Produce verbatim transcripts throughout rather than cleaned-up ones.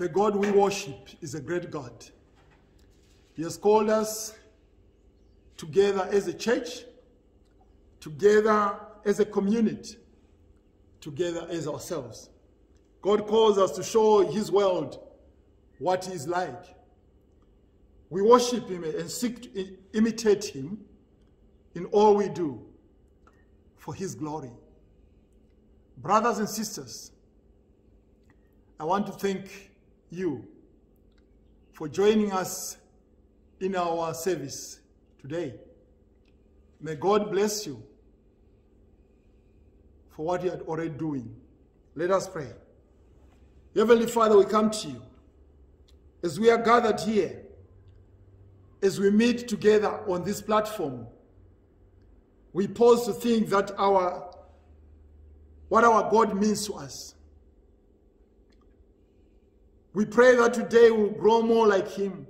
The God we worship is a great God. He has called us together as a church, together as a community, together as ourselves. God calls us to show his world what he is like. We worship him and seek to imitate him in all we do for his glory. Brothers and sisters, I want to thank you for joining us in our service today. May God bless you for what you are already doing. Let us pray. Heavenly Father, we come to you as we are gathered here, as we meet together on this platform. We pause to think that our, what our God means to us. We pray that today we'll grow more like him.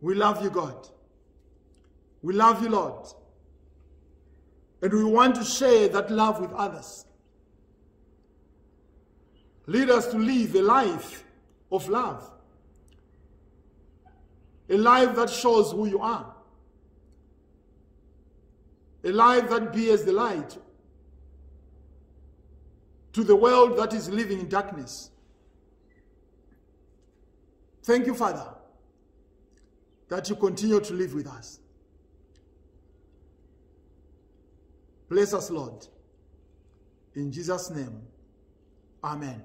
We love you, God. We love you, Lord. And we want to share that love with others. Lead us to live a life of love. A life that shows who you are. A life that bears the light to the world that is living in darkness. Thank you, Father, that you continue to live with us. Bless us, Lord. In Jesus' name, amen.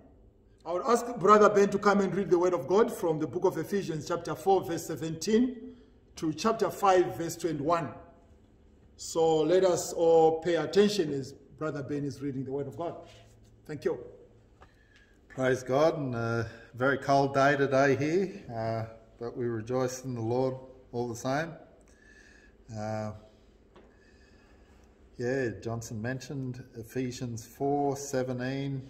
I would ask Brother Ben to come and read the word of God from the book of Ephesians, chapter four, verse seventeen, to chapter five, verse twenty-one. So let us all pay attention as Brother Ben is reading the word of God. Thank you. Praise God. And a very cold day today here, uh, but we rejoice in the Lord all the same. Uh, yeah, Johnson mentioned Ephesians four seventeen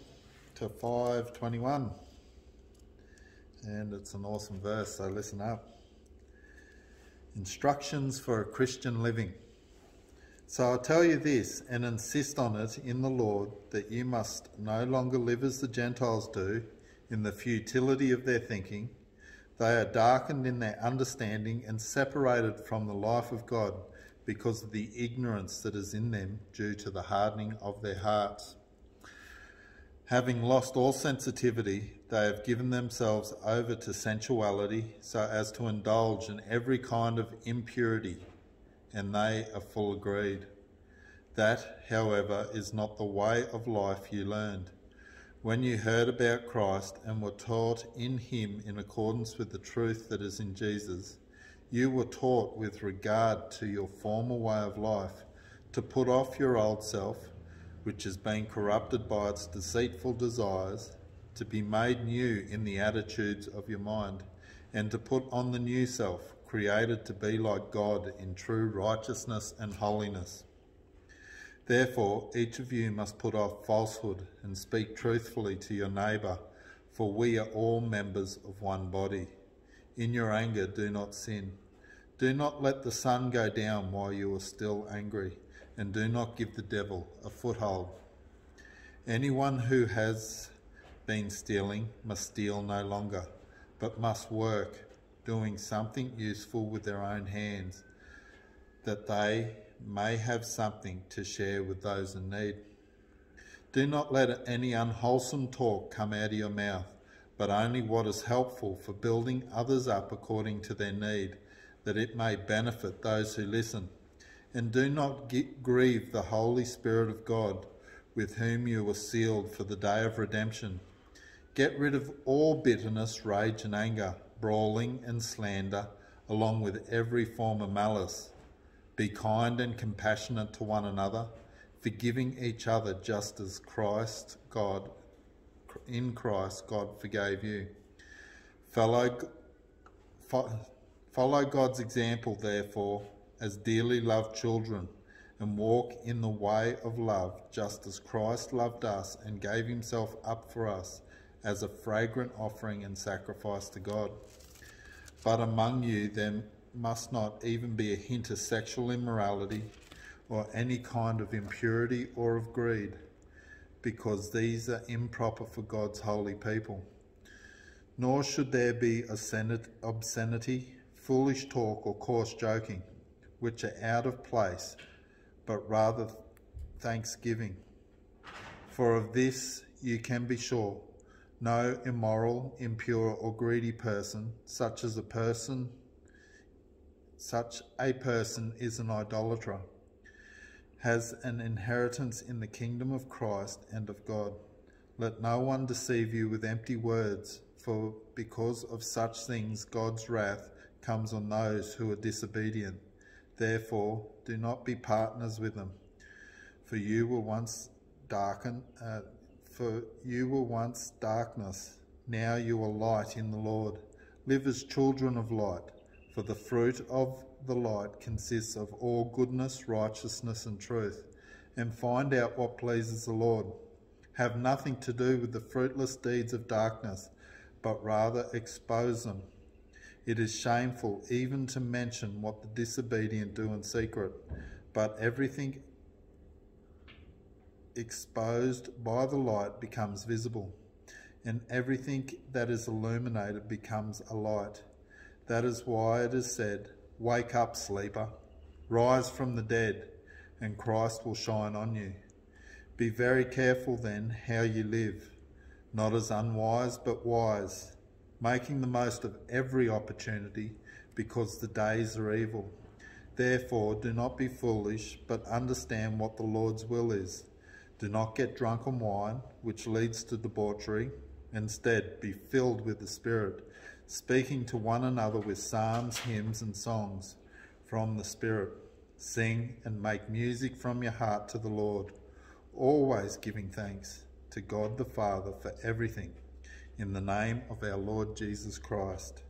to five twenty-one. And it's an awesome verse, so listen up. Instructions for a Christian living. So I tell you this, and insist on it in the Lord, that you must no longer live as the Gentiles do, in the futility of their thinking. They are darkened in their understanding and separated from the life of God, because of the ignorance that is in them due to the hardening of their hearts. Having lost all sensitivity, they have given themselves over to sensuality, so as to indulge in every kind of impurity. And they are full of greed. That, however, is not the way of life you learned when you heard about Christ and were taught in him in accordance with the truth that is in Jesus. You were taught with regard to your former way of life to put off your old self, which has been corrupted by its deceitful desires, to be made new in the attitudes of your mind, and to put on the new self, created to be like God in true righteousness and holiness. Therefore, each of you must put off falsehood and speak truthfully to your neighbour, for we are all members of one body. In your anger, do not sin. Do not let the sun go down while you are still angry, and do not give the devil a foothold. Anyone who has been stealing must steal no longer, but must work, doing something useful with their own hands, that they may have something to share with those in need. Do not let any unwholesome talk come out of your mouth, but only what is helpful for building others up according to their need, that it may benefit those who listen. And do not grieve the Holy Spirit of God, with whom you were sealed for the day of redemption. Get rid of all bitterness, rage and anger, brawling and slander, along with every form of malice. Be kind and compassionate to one another, forgiving each other, just as Christ God, in Christ God forgave you. Follow, follow God's example, therefore, as dearly loved children, and walk in the way of love, just as Christ loved us and gave himself up for us, as a fragrant offering and sacrifice to God. But among you there must not even be a hint of sexual immorality, or any kind of impurity or of greed, because these are improper for God's holy people. Nor should there be obscenity, foolish talk, or coarse joking, which are out of place, but rather thanksgiving. For of this you can be sure, no immoral, impure, or greedy person, such as a person, such a person is an idolater, has an inheritance in the kingdom of Christ and of God. Let no one deceive you with empty words, for because of such things God's wrath comes on those who are disobedient. Therefore, do not be partners with them. For you were once darkened, uh, for you were once darkness, now you are light in the Lord. Live as children of light, for the fruit of the light consists of all goodness, righteousness, and truth. And find out what pleases the Lord. Have nothing to do with the fruitless deeds of darkness, but rather expose them. It is shameful even to mention what the disobedient do in secret, but everything exposed by the light becomes visible, and everything that is illuminated becomes a light. That is why it is said, "Wake up, sleeper, rise from the dead, and Christ will shine on you." Be very careful then how you live, not as unwise but wise, making the most of every opportunity, because the days are evil. Therefore, do not be foolish, but understand what the Lord's will is. Do not get drunk on wine, which leads to debauchery. Instead, be filled with the Spirit, speaking to one another with psalms, hymns, and songs from the Spirit. Sing and make music from your heart to the Lord, always giving thanks to God the Father for everything, in the name of our Lord Jesus Christ.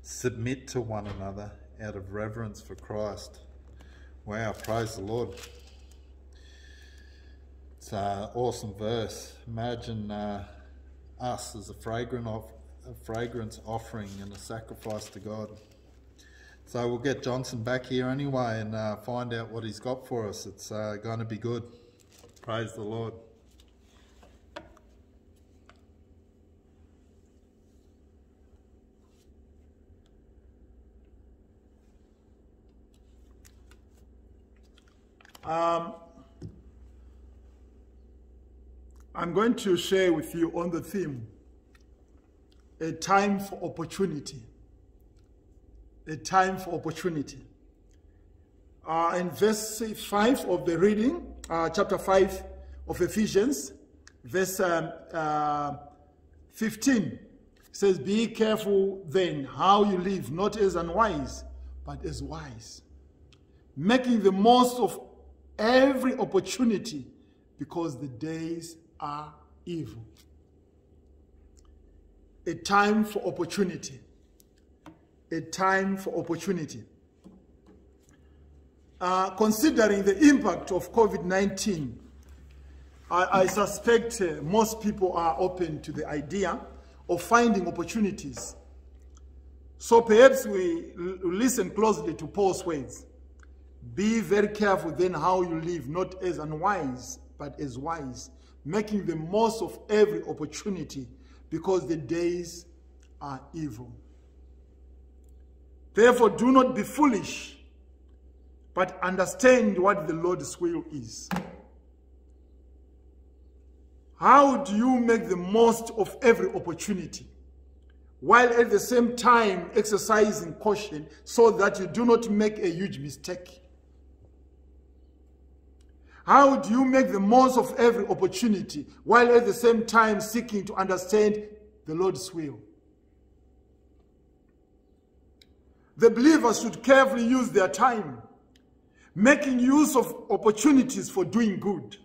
Submit to one another out of reverence for Christ. Wow, praise the Lord. It's an awesome verse. Imagine uh, us as a, fragrant of, a fragrance offering and a sacrifice to God. So we'll get Johnson back here anyway and uh, find out what he's got for us. It's uh, going to be good. Praise the Lord. Um, I'm going to share with you on the theme, a time for opportunity, a time for opportunity. Uh, in verse five of the reading, uh, chapter five of Ephesians, verse um, uh, fifteen, says, "Be careful then how you live, not as unwise, but as wise, making the most of every opportunity, because the days are evil." A time for opportunity. A time for opportunity. Uh, considering the impact of COVID nineteen, I, I suspect uh, most people are open to the idea of finding opportunities. So perhaps we listen closely to Paul's words. "Be very careful then how you live, not as unwise, but as wise, making the most of every opportunity, because the days are evil. Therefore, do not be foolish, but understand what the Lord's will is." How do you make the most of every opportunity, while at the same time exercising caution so that you do not make a huge mistake? How do you make the most of every opportunity while at the same time seeking to understand the Lord's will? The believers should carefully use their time, making use of opportunities for doing good.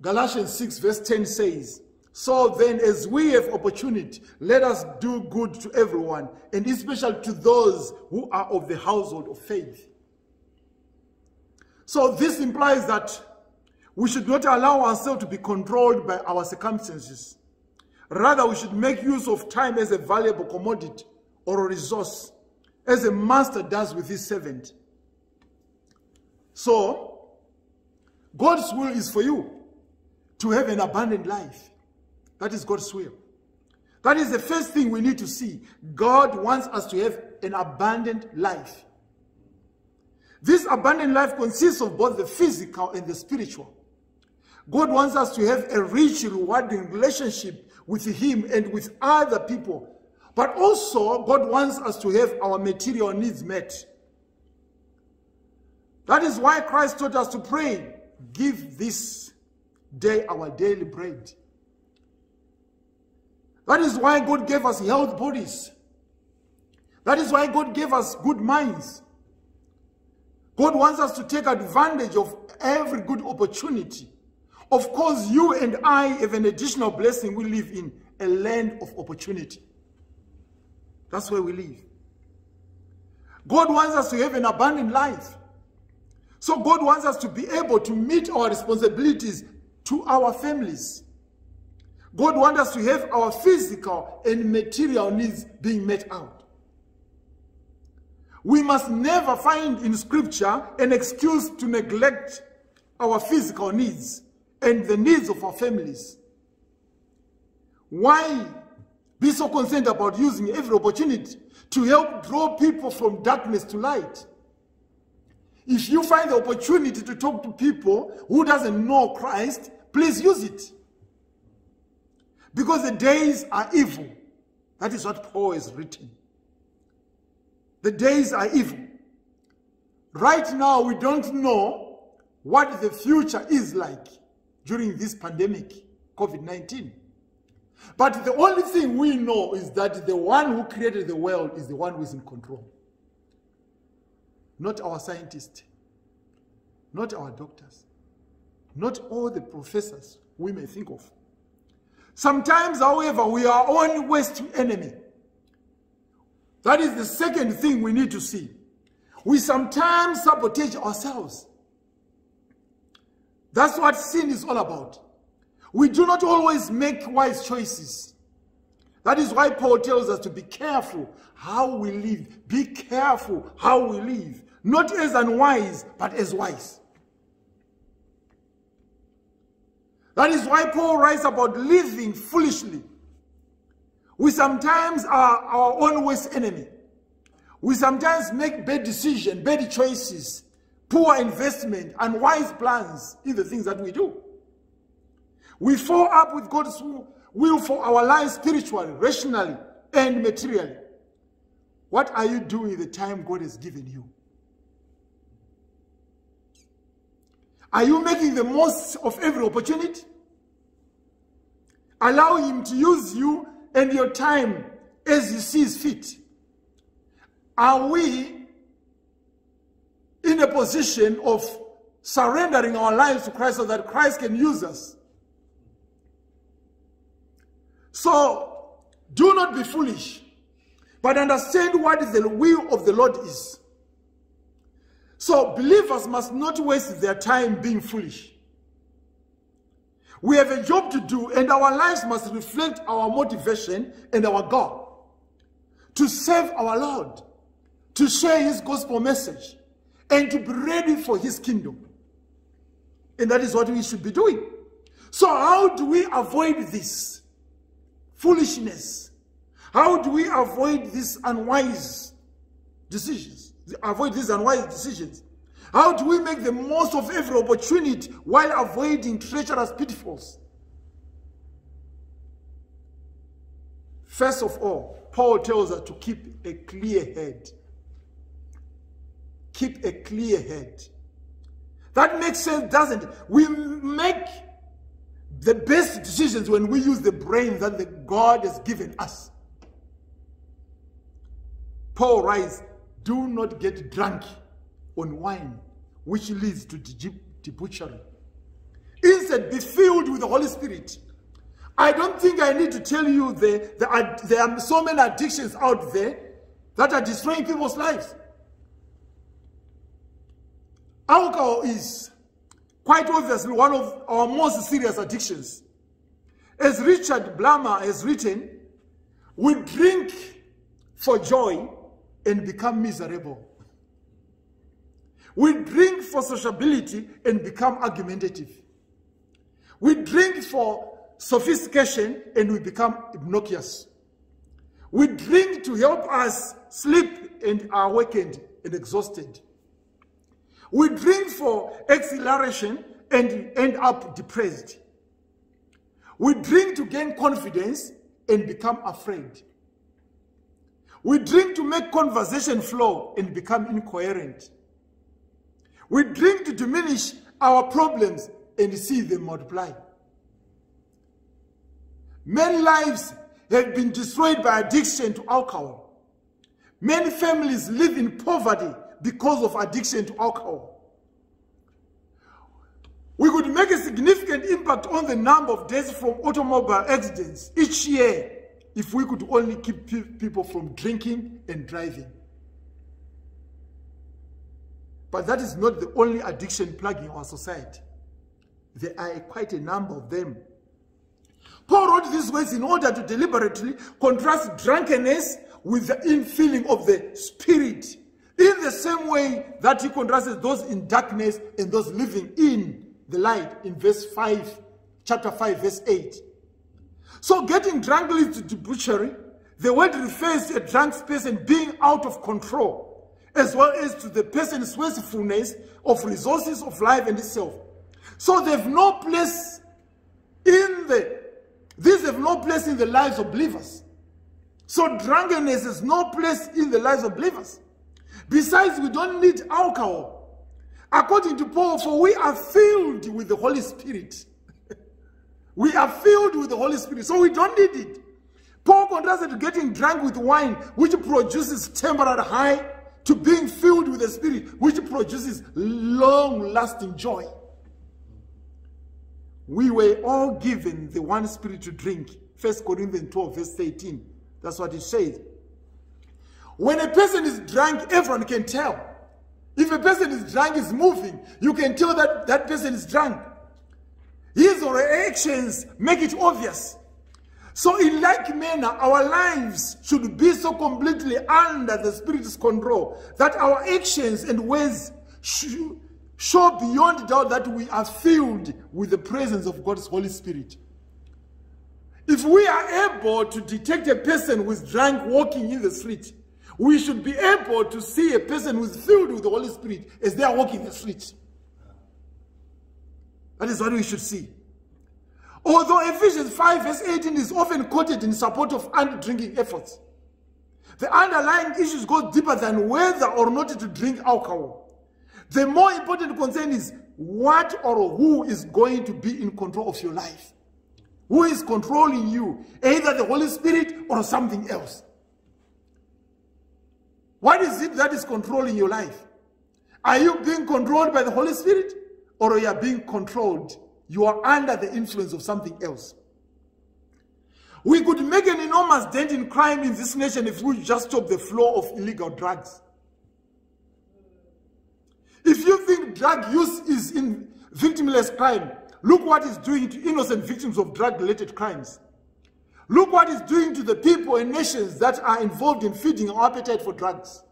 Galatians six verse ten says, "So then, as we have opportunity, let us do good to everyone, and especially to those who are of the household of faith." So this implies that we should not allow ourselves to be controlled by our circumstances. Rather, we should make use of time as a valuable commodity or a resource, as a master does with his servant. So, God's will is for you to have an abundant life. That is God's will. That is the first thing we need to see. God wants us to have an abundant life. This abundant life consists of both the physical and the spiritual. God wants us to have a rich, rewarding relationship with Him and with other people. But also, God wants us to have our material needs met. That is why Christ taught us to pray, give this day our daily bread. That is why God gave us healthy bodies. That is why God gave us good minds. God wants us to take advantage of every good opportunity. Of course, you and I have an additional blessing. We live in a land of opportunity. That's where we live. God wants us to have an abundant life. So God wants us to be able to meet our responsibilities to our families. God wants us to have our physical and material needs being met out. We must never find in Scripture an excuse to neglect our physical needs and the needs of our families. Why be so concerned about using every opportunity to help draw people from darkness to light? If you find the opportunity to talk to people who doesn't know Christ, please use it. Because the days are evil. That is what Paul has written. The days are evil. Right now, we don't know what the future is like during this pandemic, COVID nineteen. But the only thing we know is that the one who created the world is the one who is in control. Not our scientists, not our doctors, not all the professors we may think of. Sometimes, however, we are our own worst enemy. That is the second thing we need to see. We sometimes sabotage ourselves. That's what sin is all about. We do not always make wise choices. That is why Paul tells us to be careful how we live. Be careful how we live. Not as unwise, but as wise. That is why Paul writes about living foolishly. We sometimes are our own worst enemy. We sometimes make bad decisions, bad choices, poor investment, unwise plans in the things that we do. We fall up with God's will for our lives spiritually, rationally, and materially. What are you doing the time God has given you? Are you making the most of every opportunity? Allow Him to use you and your time as He sees fit. Are we in a position of surrendering our lives to Christ so that Christ can use us? So, do not be foolish, but understand what the will of the Lord is. So, believers must not waste their time being foolish. We have a job to do, and our lives must reflect our motivation and our goal to serve our Lord, to share His gospel message, and to be ready for His kingdom. And that is what we should be doing. So, how do we avoid this? Foolishness. How do we avoid these unwise decisions? Avoid these unwise decisions. How do we make the most of every opportunity while avoiding treacherous pitfalls? First of all, Paul tells us to keep a clear head. Keep a clear head. That makes sense, doesn't it? We make the best decisions when we use the brain that the God has given us. Paul writes, do not get drunk on wine, which leads to debauchery. Instead, be filled with the Holy Spirit. I don't think I need to tell you that there are, there are so many addictions out there that are destroying people's lives. Alcohol is quite obviously one of our most serious addictions. As Richard Blummer has written, we drink for joy and become miserable. We drink for sociability and become argumentative. We drink for sophistication and we become obnoxious. We drink to help us sleep and are awakened and exhausted. We drink for exhilaration and end up depressed. We drink to gain confidence and become afraid. We drink to make conversation flow and become incoherent. We drink to diminish our problems and see them multiply. Many lives have been destroyed by addiction to alcohol. Many families live in poverty because of addiction to alcohol. We could make a significant impact on the number of deaths from automobile accidents each year if we could only keep people from drinking and driving. But that is not the only addiction plaguing our society. There are quite a number of them. Paul wrote these words in order to deliberately contrast drunkenness with the infilling of the Spirit, in the same way that he contrasts those in darkness and those living in the light in verse five, chapter five, verse eight. So getting drunk leads to debauchery. The word refers to a drunk person being out of control, as well as to the person's wastefulness of resources of life and itself. So they have no place in the these have no place in the lives of believers. So drunkenness has no place in the lives of believers. Besides, we don't need alcohol. According to Paul, for we are filled with the Holy Spirit. We are filled with the Holy Spirit, so we don't need it. Paul contrasted getting drunk with wine, which produces temporary high, to being filled with the Spirit, which produces long-lasting joy. We were all given the one Spirit to drink. First Corinthians twelve, verse eighteen. That's what it says. When a person is drunk, everyone can tell. If a person is drunk, is moving, you can tell that that person is drunk. His or her actions make it obvious. So in like manner, our lives should be so completely under the Spirit's control that our actions and ways should show beyond doubt that we are filled with the presence of God's Holy Spirit. If we are able to detect a person who is drunk walking in the street, we should be able to see a person who is filled with the Holy Spirit as they are walking the street. That is what we should see. Although Ephesians five verse eighteen is often quoted in support of anti-drinking efforts, the underlying issues go deeper than whether or not to drink alcohol. The more important concern is what or who is going to be in control of your life. Who is controlling you? Either the Holy Spirit or something else. What is it that is controlling your life? Are you being controlled by the Holy Spirit? Or you are being controlled? You are under the influence of something else. We could make an enormous dent in crime in this nation if we just stop the flow of illegal drugs. If you think drug use is in victimless crime, look what it's doing to innocent victims of drug-related crimes. Look what it's doing to the people and nations that are involved in feeding our appetite for drugs.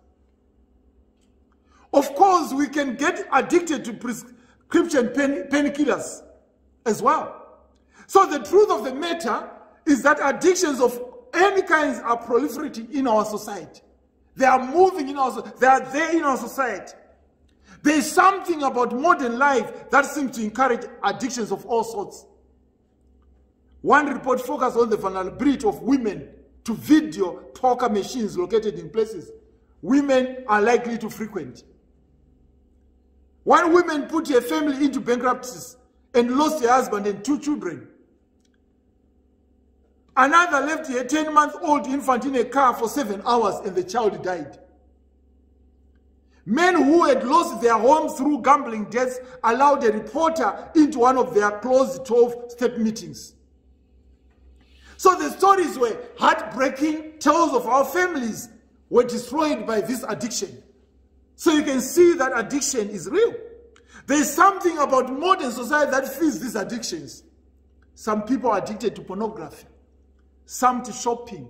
Of course, we can get addicted to prescription painkillers as well. So the truth of the matter is that addictions of any kinds are proliferating in our society. They are moving in our society. They are there in our society. There is something about modern life that seems to encourage addictions of all sorts. One report focused on the vulnerability of women to video poker machines located in places women are likely to frequent. One woman put her family into bankruptcy and lost her husband and two children. Another left her ten-month-old infant in a car for seven hours and the child died. Men who had lost their homes through gambling debts allowed a reporter into one of their closed twelve-step meetings. So the stories were heartbreaking. Tales of our families were destroyed by this addiction. So you can see that addiction is real. There is something about modern society that feeds these addictions. Some people are addicted to pornography, some to shopping,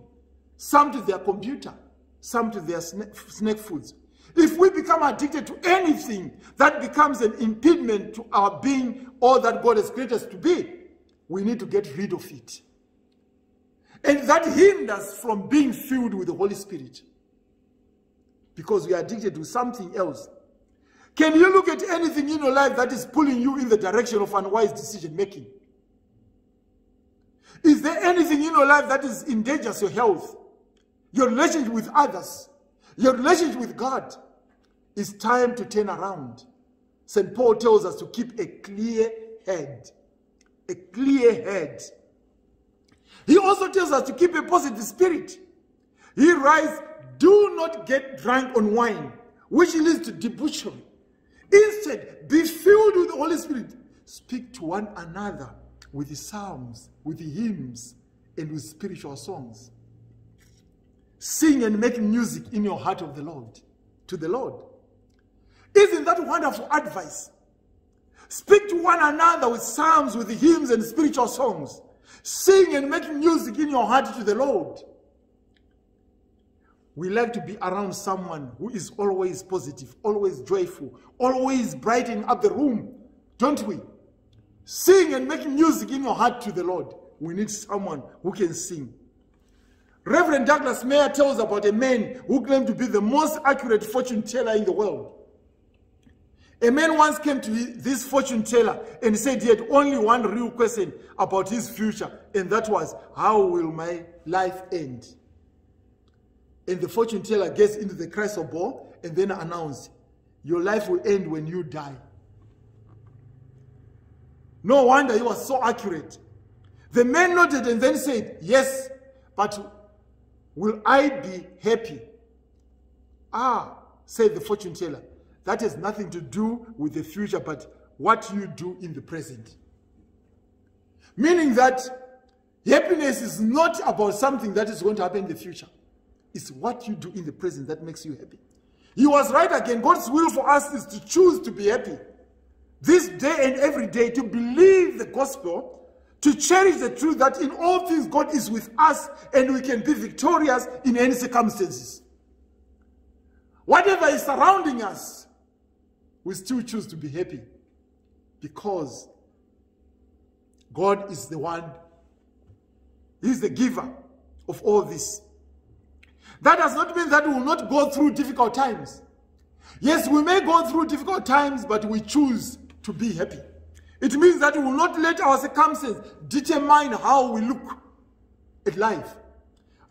some to their computer, some to their snack foods. If we become addicted to anything, that becomes an impediment to our being all that God has created us to be. we need to get rid of it. And that hinders from being filled with the Holy Spirit, because we are addicted to something else. Can you look at anything in your life that is pulling you in the direction of unwise decision making? Is there anything in your life that is endangers your health, your relationship with others, your relationship with God? It's time to turn around. Saint Paul tells us to keep a clear head. A clear head. He also tells us to keep a positive spirit. He writes, do not get drunk on wine, which leads to debauchery. Instead, be filled with the Holy Spirit. Speak to one another with the psalms, with the hymns, and with spiritual songs. Sing and make music in your heart of the Lord, to the Lord. Isn't that wonderful advice? Speak to one another with psalms, with hymns, and spiritual songs. Sing and make music in your heart to the Lord. We like to be around someone who is always positive, always joyful, always brightening up the room, don't we? Sing and make music in your heart to the Lord. We need someone who can sing. Reverend Douglas Mayer tells about a man who claimed to be the most accurate fortune teller in the world. A man once came to this fortune teller and said he had only one real question about his future, and that was, how will my life end? And the fortune teller gets into the crystal ball and then announced, your life will end when you die. No wonder he was so accurate. The man nodded and then said, yes, but will I be happy? Ah, said the fortune teller. That has nothing to do with the future, but what you do in the present. Meaning that happiness is not about something that is going to happen in the future. It's what you do in the present that makes you happy. He was right again. God's will for us is to choose to be happy. This day and every day, to believe the gospel, to cherish the truth that in all things God is with us and we can be victorious in any circumstances. Whatever is surrounding us, we still choose to be happy, because God is the one, He is the giver of all this. That does not mean that we will not go through difficult times. Yes, we may go through difficult times, but we choose to be happy. It means that we will not let our circumstances determine how we look at life.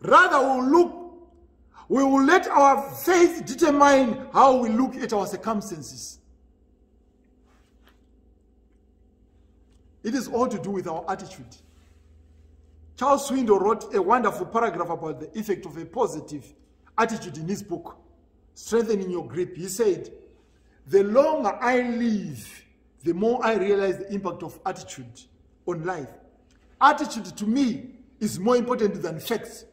Rather, we will look We will let our faith determine how we look at our circumstances. It is all to do with our attitude. Charles Swindoll wrote a wonderful paragraph about the effect of a positive attitude in his book, Strengthening Your Grip. He said, the longer I live, the more I realize the impact of attitude on life. Attitude to me is more important than facts.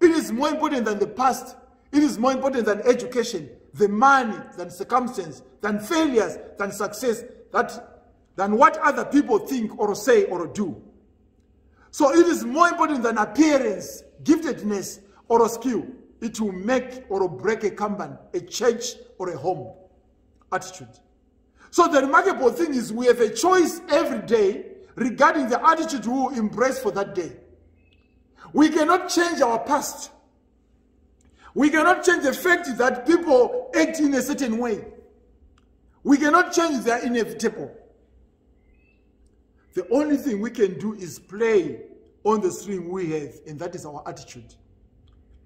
It is more important than the past. It is more important than education, the money, than circumstance, than failures, than success, that, than what other people think or say or do. So it is more important than appearance, giftedness, or a skill. It will make or break a company, a church, or a home. Attitude. So the remarkable thing is we have a choice every day regarding the attitude we will embrace for that day. We cannot change our past. We cannot change the fact that people act in a certain way. We cannot change their inevitable. The only thing we can do is play on the string we have, and that is our attitude.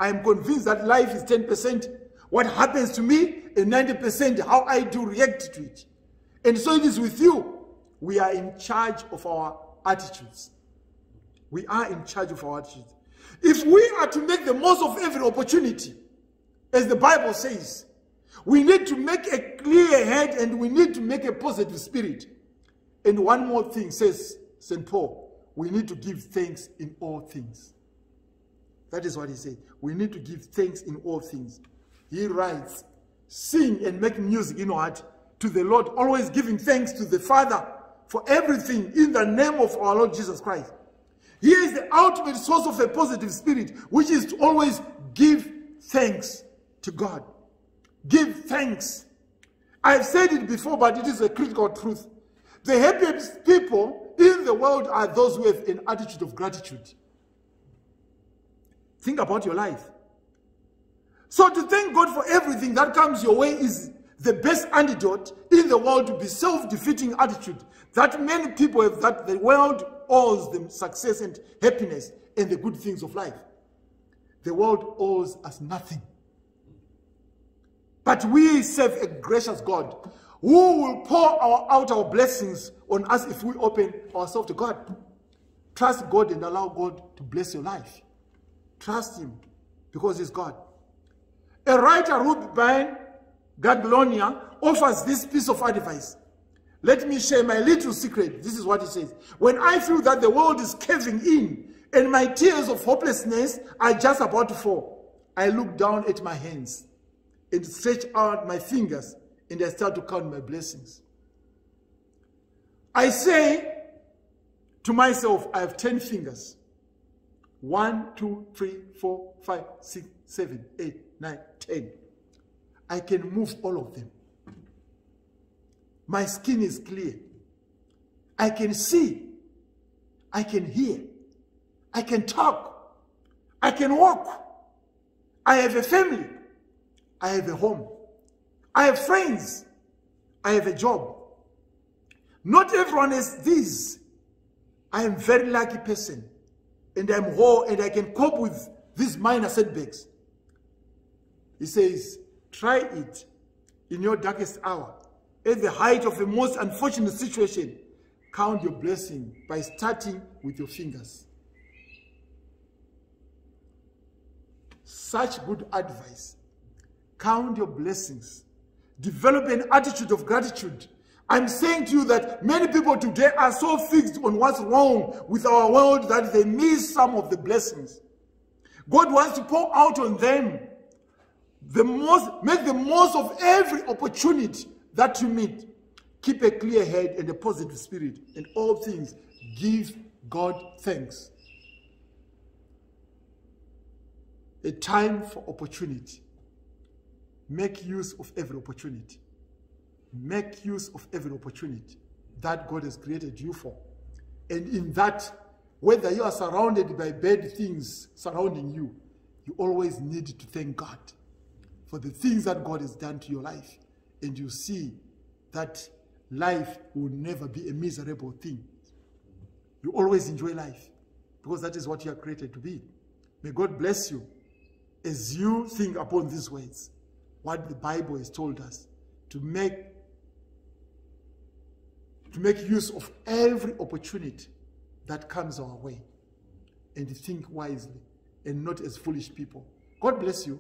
I am convinced that life is ten percent what happens to me and ninety percent how I do react to it. And so it is with you. We are in charge of our attitudes. We are in charge of our attitude. If we are to make the most of every opportunity, as the Bible says, we need to make a clear head and we need to make a positive spirit. And one more thing, says Saint Paul, we need to give thanks in all things. That is what he said. We need to give thanks in all things. He writes, sing and make music in our heart to the Lord, always giving thanks to the Father for everything in the name of our Lord Jesus Christ. He is the ultimate source of a positive spirit, which is to always give thanks to God. Give thanks. I've said it before, but it is a critical truth. The happiest people In the world are those who have an attitude of gratitude. Think about your life. So to thank God for everything that comes your way is the best antidote in the world to be self-defeating attitude that many people have, that the world owes them success and happiness and the good things of life. The world owes us nothing. But we serve a gracious God who will pour our, out our blessings on us if we open ourselves to God. Trust God and allow God to bless your life. Trust Him because He's God. A writer, Ruth Bain Gaglonia, offers this piece of advice. Let me share my little secret. This is what he says. When I feel that the world is caving in and my tears of hopelessness are just about to fall, I look down at my hands and stretch out my fingers and I start to count my blessings. I say to myself, I have ten fingers. One, two, three, four, five, six, seven, eight, nine, ten. I can move all of them. My skin is clear. I can see. I can hear. I can talk. I can walk. I have a family. I have a home. I have friends. I have a job. Not everyone has these. I am a very lucky person. And I'm whole and I can cope with these minor setbacks. He says, try it in your darkest hour. At the height of the most unfortunate situation, count your blessing by starting with your fingers. Such good advice. Count your blessings. Develop an attitude of gratitude. I'm saying to you that many people today are so fixed on what's wrong with our world that they miss some of the blessings. God wants to pour out on them the most, make the most of every opportunity that you meet. Keep a clear head and a positive spirit. In all things, give God thanks. A time for opportunity. Make use of every opportunity. Make use of every opportunity that God has created you for. And in that, whether you are surrounded by bad things surrounding you, you always need to thank God for the things that God has done to your life. And you see that life will never be a miserable thing. You always enjoy life because that is what you are created to be. May God bless you as you think upon these words, what the Bible has told us. To make, to make use of every opportunity that comes our way and think wisely and not as foolish people. God bless you.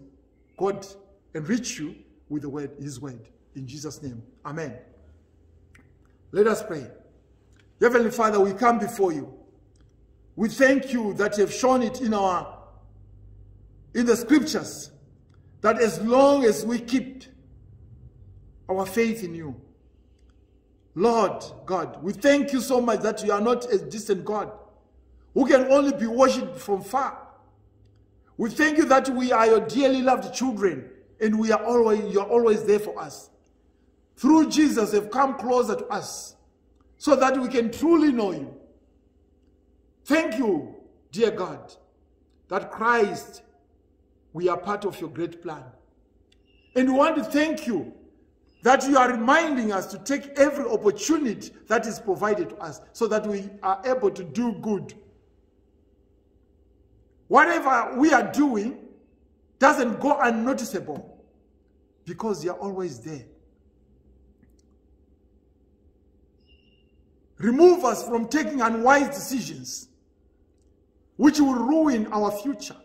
God enrich you with the word, His word. In Jesus' name, amen. Let us pray. Heavenly Father, we come before you. We thank you that you have shown it in, our, in the scriptures that as long as we keep our faith in you, Lord God, we thank you so much that you are not a distant God who can only be worshipped from far. We thank you that we are your dearly loved children and we are always, you are always there for us. Through Jesus, you have come closer to us so that we can truly know you. Thank you, dear God, that Christ, we are part of your great plan. And we want to thank you that you are reminding us to take every opportunity that is provided to us so that we are able to do good. Whatever we are doing doesn't go unnoticeable because you are always there. Remove us from taking unwise decisions which will ruin our future.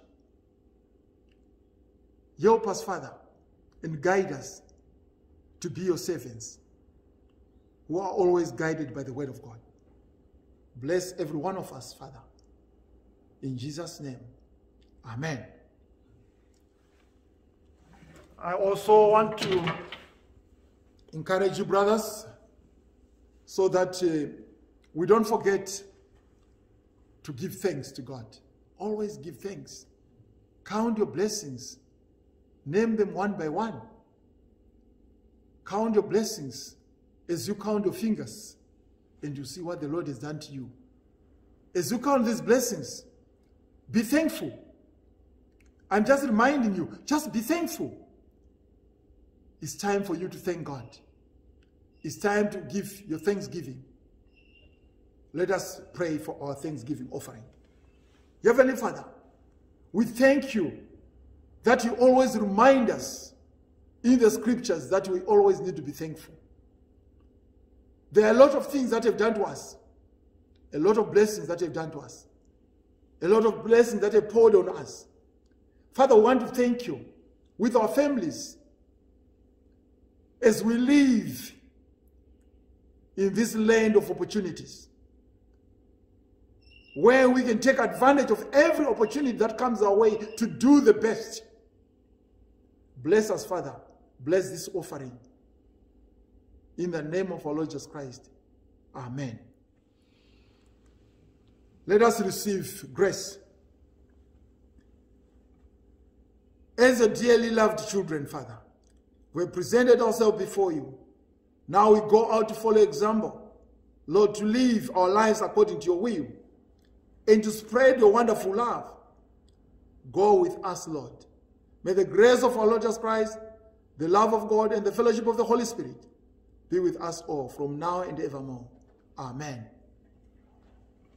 Help us, Father, and guide us to be your servants who are always guided by the word of God. Bless every one of us, Father. In Jesus' name, amen. I also want to encourage you, brothers, so that uh, we don't forget to give thanks to God. Always give thanks. Count your blessings. Name them one by one. Count your blessings as you count your fingers. and you see what the Lord has done to you. As you count these blessings, be thankful. I'm just reminding you, just be thankful. It's time for you to thank God. It's time to give your thanksgiving. Let us pray for our thanksgiving offering. Heavenly Father, we thank you that you always remind us in the scriptures that we always need to be thankful. There are a lot of things that you've done to us, a lot of blessings that you've done to us, a lot of blessings that you've poured on us. Father, we want to thank you with our families as we live in this land of opportunities, where we can take advantage of every opportunity that comes our way to do the best. Bless us, Father. Bless this offering. In the name of our Lord Jesus Christ. Amen. Let us receive grace. As your dearly loved children, Father, we presented ourselves before you. Now we go out to follow example, Lord, to live our lives according to your will, and to spread your wonderful love. Go with us, Lord. May the grace of our Lord Jesus Christ, the love of God, and the fellowship of the Holy Spirit be with us all from now and evermore. Amen.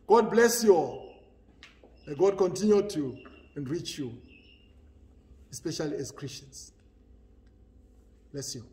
God bless you all. May God continue to enrich you, especially as Christians. Bless you.